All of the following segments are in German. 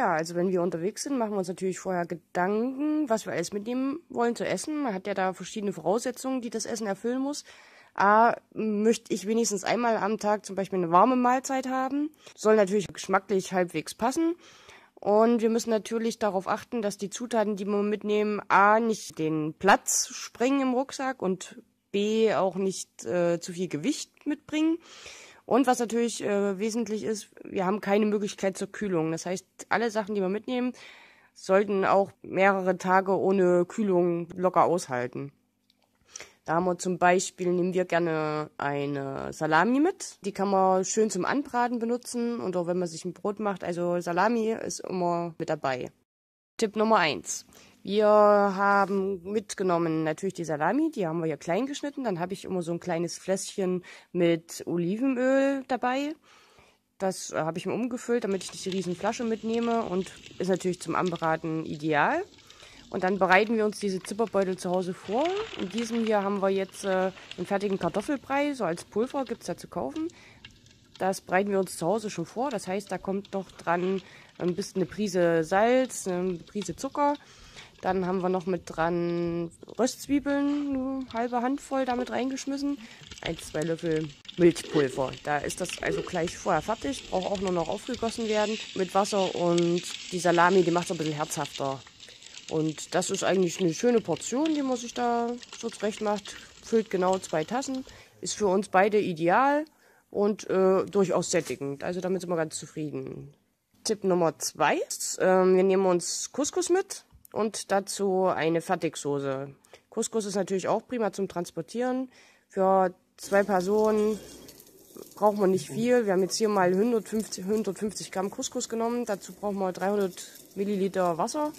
Ja, also wenn wir unterwegs sind, machen wir uns natürlich vorher Gedanken, was wir alles mitnehmen wollen zu essen. Man hat ja da verschiedene Voraussetzungen, die das Essen erfüllen muss. A, möchte ich wenigstens einmal am Tag zum Beispiel eine warme Mahlzeit haben. Soll natürlich geschmacklich halbwegs passen. Und wir müssen natürlich darauf achten, dass die Zutaten, die wir mitnehmen, A, nicht den Platz sprengen im Rucksack und B, auch nicht zu viel Gewicht mitbringen. Und was natürlich wesentlich ist, wir haben keine Möglichkeit zur Kühlung. Das heißt, alle Sachen, die wir mitnehmen, sollten auch mehrere Tage ohne Kühlung locker aushalten. Da haben wir zum Beispiel, nehmen wir gerne eine Salami mit. Die kann man schön zum Anbraten benutzen und auch wenn man sich ein Brot macht. Also Salami ist immer mit dabei. Tipp Nummer 1. Wir haben mitgenommen natürlich die Salami, die haben wir ja klein geschnitten. Dann habe ich immer so ein kleines Fläschchen mit Olivenöl dabei. Das habe ich mir umgefüllt, damit ich nicht die riesen Flasche mitnehme und ist natürlich zum Anbraten ideal. Und dann bereiten wir uns diese Zipperbeutel zu Hause vor. In diesem hier haben wir jetzt einen fertigen Kartoffelbrei, so als Pulver gibt es da zu kaufen. Das bereiten wir uns zu Hause schon vor. Das heißt, da kommt noch dran ein bisschen eine Prise Salz, eine Prise Zucker. Dann haben wir noch mit dran Röstzwiebeln, eine halbe Handvoll damit reingeschmissen. 1-2 Löffel Milchpulver. Da ist das also gleich vorher fertig. Braucht auch nur noch aufgegossen werden mit Wasser. Und die Salami, die macht es ein bisschen herzhafter. Und das ist eigentlich eine schöne Portion, die man sich da so zurecht macht. Füllt genau 2 Tassen. Ist für uns beide ideal und durchaus sättigend. Also damit sind wir ganz zufrieden. Tipp Nummer 2. Wir nehmen uns Couscous mit und dazu eine Fertigsoße. Couscous ist natürlich auch prima zum Transportieren. Für 2 Personen braucht man nicht viel. Wir haben jetzt hier mal 150 Gramm Couscous genommen. Dazu brauchen wir 300 Milliliter Wasser.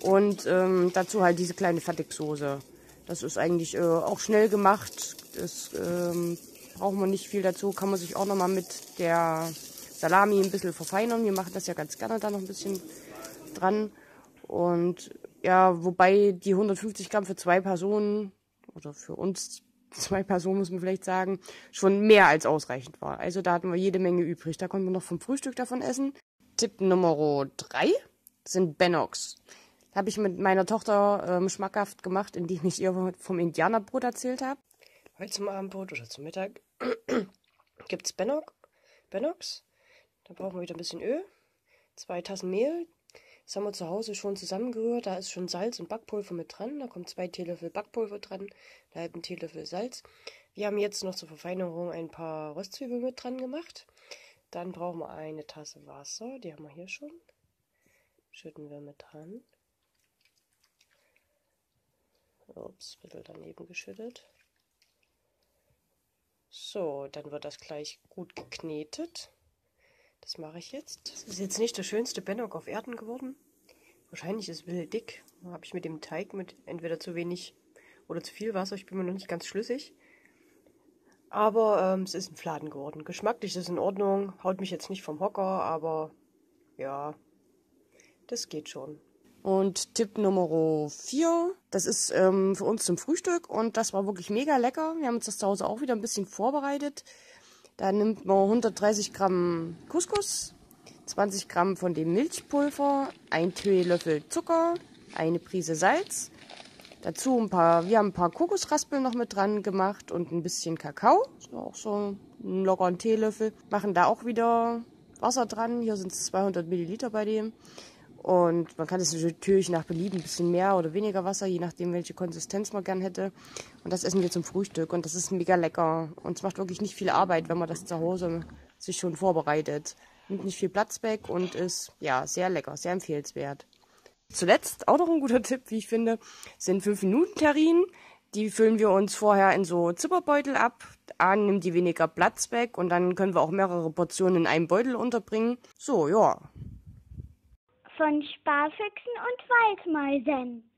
Und dazu halt diese kleine Fertigsoße. Das ist eigentlich auch schnell gemacht. Das braucht man nicht viel dazu. Kann man sich auch nochmal mit der Salami ein bisschen verfeinern. Wir machen das ja ganz gerne da noch ein bisschen dran. Und ja, wobei die 150 Gramm für 2 Personen, oder für uns 2 Personen muss man vielleicht sagen, schon mehr als ausreichend war. Also da hatten wir jede Menge übrig. Da konnten wir noch vom Frühstück davon essen. Tipp Nummer 3 sind Bannocks. Habe ich mit meiner Tochter schmackhaft gemacht, indem ich ihr vom Indianerbrot erzählt habe. Heute zum Abendbrot oder zum Mittag gibt es Bannocks. Da brauchen wir wieder ein bisschen Öl, 2 Tassen Mehl. Das haben wir zu Hause schon zusammengerührt. Da ist schon Salz und Backpulver mit dran. Da kommt 2 Teelöffel Backpulver dran, einen halben Teelöffel Salz. Wir haben jetzt noch zur Verfeinerung ein paar Röstzwiebeln mit dran gemacht. Dann brauchen wir eine Tasse Wasser. Die haben wir hier schon. Schütten wir mit dran. Ups, ein bisschen daneben geschüttet. So, dann wird das gleich gut geknetet. Das mache ich jetzt. Das ist jetzt nicht der schönste Bannock auf Erden geworden. Wahrscheinlich ist es ein bisschen dick. Da habe ich mit dem Teig mit entweder zu wenig oder zu viel Wasser. Ich bin mir noch nicht ganz schlüssig. Aber es ist ein Fladen geworden. Geschmacklich ist es in Ordnung. Haut mich jetzt nicht vom Hocker, aber ja, das geht schon. Und Tipp Nummer 4, das ist für uns zum Frühstück und das war wirklich mega lecker. Wir haben uns das zu Hause auch wieder ein bisschen vorbereitet. Da nimmt man 130 Gramm Couscous, 20 Gramm von dem Milchpulver, 1 Teelöffel Zucker, eine Prise Salz. Dazu wir haben ein paar Kokosraspeln noch mit dran gemacht und ein bisschen Kakao, auch so einen lockeren Teelöffel. Machen da auch wieder Wasser dran, hier sind es 200 Milliliter bei dem. Und man kann es natürlich nach Belieben ein bisschen mehr oder weniger Wasser, je nachdem, welche Konsistenz man gern hätte. Und das essen wir zum Frühstück und das ist mega lecker. Und es macht wirklich nicht viel Arbeit, wenn man das zu Hause sich schon vorbereitet. Nimmt nicht viel Platz weg und ist ja sehr lecker, sehr empfehlenswert. Zuletzt, auch noch ein guter Tipp, wie ich finde, sind 5-Minuten-Terrinen. Die füllen wir uns vorher in so Zipperbeutel ab. A, nimmt die weniger Platz weg und dann können wir auch mehrere Portionen in einem Beutel unterbringen. So, ja. Von Sparfüchsen und Waldmäusen.